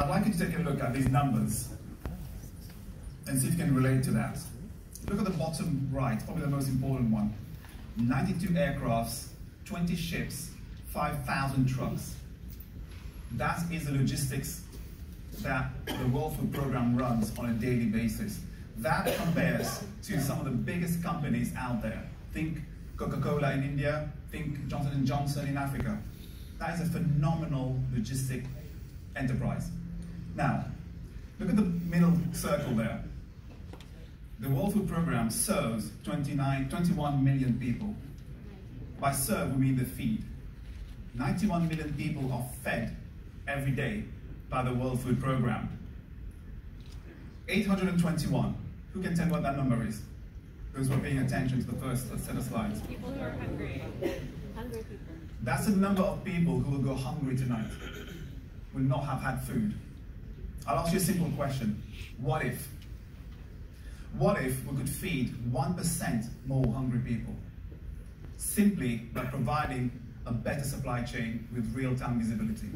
I'd like you to take a look at these numbers and see if you can relate to that. Look at the bottom right, probably the most important one. 92 aircrafts, 20 ships, 5,000 trucks. That is the logistics that the World Food Programme runs on a daily basis. That compares to some of the biggest companies out there. Think Coca-Cola in India, think Johnson & Johnson in Africa. That is a phenomenal logistic enterprise. Now, look at the middle circle there. The World Food Programme serves 21 million people. By serve, we mean the feed. 91 million people are fed every day by the World Food Programme. 821. Who can tell what that number is? Those who are paying attention to the first set of slides. People who are hungry. Hungry people. That's the number of people who will go hungry tonight, will not have had food. I'll ask you a simple question. What if? What if we could feed 1% more hungry people? Simply by providing a better supply chain with real-time visibility.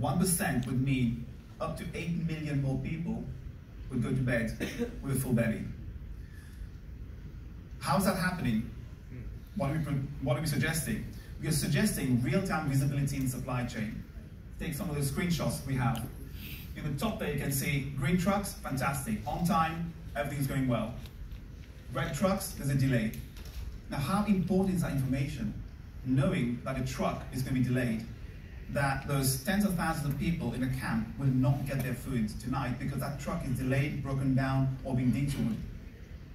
1% would mean up to 8 million more people would go to bed with a full belly. How is that happening? What are we suggesting? We are suggesting real-time visibility in supply chain. Take some of the screenshots we have. In the top there you can see green trucks, fantastic, on time, everything's going well. Red trucks, there's a delay. Now how important is that information? Knowing that a truck is going to be delayed, that those tens of thousands of people in a camp will not get their food tonight because that truck is delayed, broken down, or being detoured.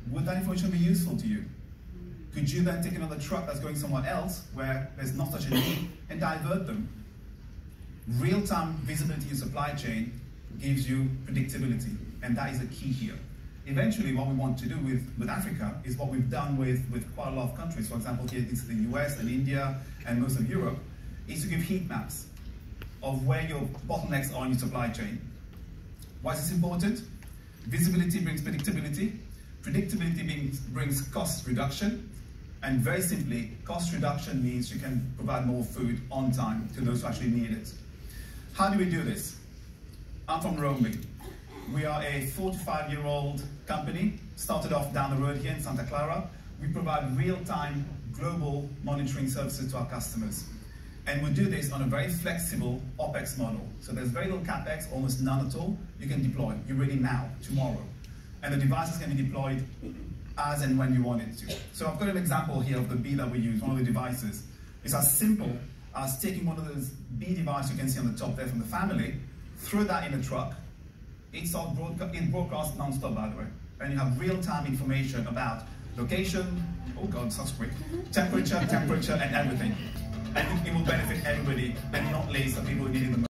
Would that information be useful to you? Could you then take another truck that's going somewhere else where there's not such a need and divert them? Real-time visibility in supply chain gives you predictability, and that is a key here. Eventually, what we want to do with Africa is what we've done with quite a lot of countries, for example, here into the US and India and most of Europe, is to give heat maps of where your bottlenecks are in your supply chain. Why is this important? Visibility brings predictability. Predictability brings cost reduction. And very simply, cost reduction means you can provide more food on time to those who actually need it. How do we do this? I'm from Roambee. We are a 4- to 5-year-old company, started off down the road here in Santa Clara. We provide real-time global monitoring services to our customers. And we do this on a very flexible OPEX model. So there's very little CapEx, almost none at all. You can deploy, you're ready now, tomorrow. And the devices can be deployed as and when you want it to. So I've got an example here of the bee that we use, one of the devices. It's as simple as taking one of those bee devices you can see on the top there from the family, throw that in a truck. It broadcasts non-stop, by the way. And you have real-time information about location, oh God, sounds quick, temperature, and everything. And it will benefit everybody and not least the people who need it the most.